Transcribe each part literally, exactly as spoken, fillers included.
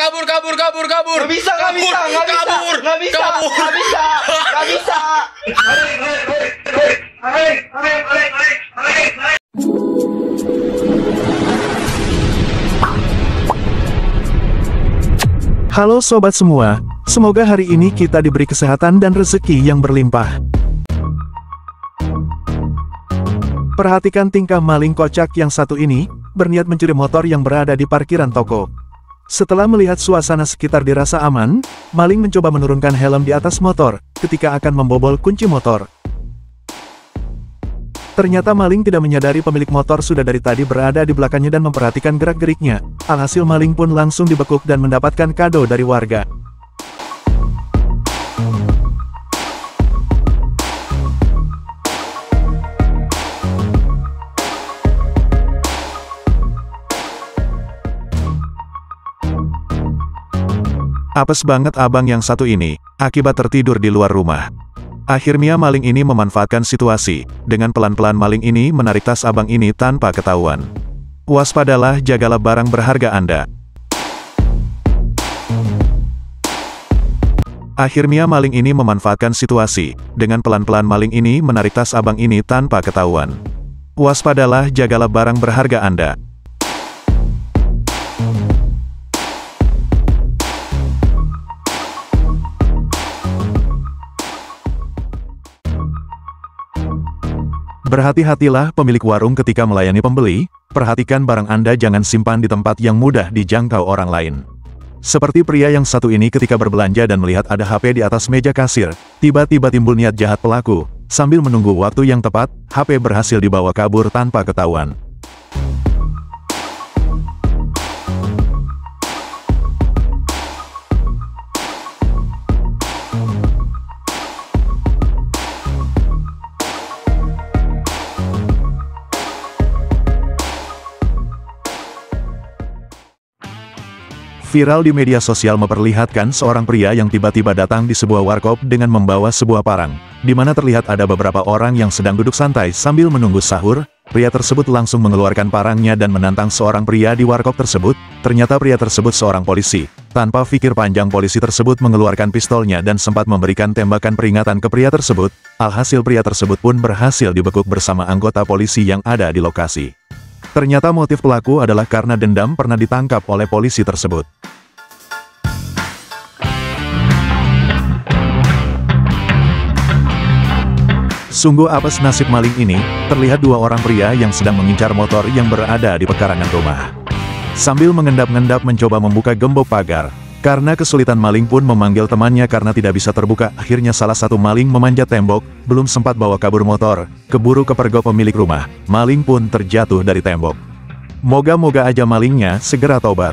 kabur, kabur, kabur, kabur. Gak bisa, gak bisa, gak bisa, gak bisa, gak bisa, gak bisa. Halo sobat semua, semoga hari ini kita diberi kesehatan dan rezeki yang berlimpah. Perhatikan tingkah maling kocak yang satu ini, berniat mencuri motor yang berada di parkiran toko. Setelah melihat suasana sekitar dirasa aman, maling mencoba menurunkan helm di atas motor, ketika akan membobol kunci motor. Ternyata maling tidak menyadari pemilik motor sudah dari tadi berada di belakangnya dan memperhatikan gerak-geriknya. Alhasil maling pun langsung dibekuk dan mendapatkan kado dari warga. Apes banget abang yang satu ini, akibat tertidur di luar rumah. Akhirnya maling ini memanfaatkan situasi, dengan pelan-pelan maling ini menarik tas abang ini tanpa ketahuan. Waspadalah, jagalah barang berharga Anda. Akhirnya maling ini memanfaatkan situasi, dengan pelan-pelan maling ini menarik tas abang ini tanpa ketahuan. Waspadalah, jagalah barang berharga Anda. Berhati-hatilah pemilik warung ketika melayani pembeli, perhatikan barang Anda jangan simpan di tempat yang mudah dijangkau orang lain. Seperti pria yang satu ini ketika berbelanja dan melihat ada H P di atas meja kasir, tiba-tiba timbul niat jahat pelaku, sambil menunggu waktu yang tepat, H P berhasil dibawa kabur tanpa ketahuan. Viral di media sosial memperlihatkan seorang pria yang tiba-tiba datang di sebuah warkop dengan membawa sebuah parang, di mana terlihat ada beberapa orang yang sedang duduk santai sambil menunggu sahur. Pria tersebut langsung mengeluarkan parangnya dan menantang seorang pria di warkop tersebut. Ternyata pria tersebut seorang polisi. Tanpa pikir panjang polisi tersebut mengeluarkan pistolnya dan sempat memberikan tembakan peringatan ke pria tersebut. Alhasil pria tersebut pun berhasil dibekuk bersama anggota polisi yang ada di lokasi. Ternyata motif pelaku adalah karena dendam pernah ditangkap oleh polisi tersebut. Sungguh apes nasib maling ini, terlihat dua orang pria yang sedang mengincar motor yang berada di pekarangan rumah. Sambil mengendap-endap mencoba membuka gembok pagar, karena kesulitan maling pun memanggil temannya karena tidak bisa terbuka. Akhirnya salah satu maling memanjat tembok, belum sempat bawa kabur motor, keburu kepergok pemilik rumah, maling pun terjatuh dari tembok. Moga-moga aja malingnya segera tobat.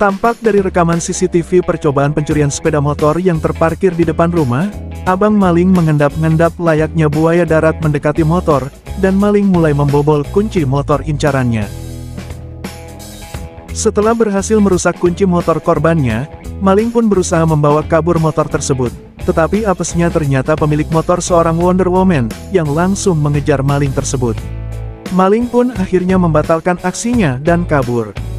Tampak dari rekaman C C T V percobaan pencurian sepeda motor yang terparkir di depan rumah, abang maling mengendap-ngendap layaknya buaya darat mendekati motor, dan maling mulai membobol kunci motor incarannya. Setelah berhasil merusak kunci motor korbannya, maling pun berusaha membawa kabur motor tersebut. Tetapi apesnya ternyata pemilik motor seorang Wonder Woman, yang langsung mengejar maling tersebut. Maling pun akhirnya membatalkan aksinya dan kabur.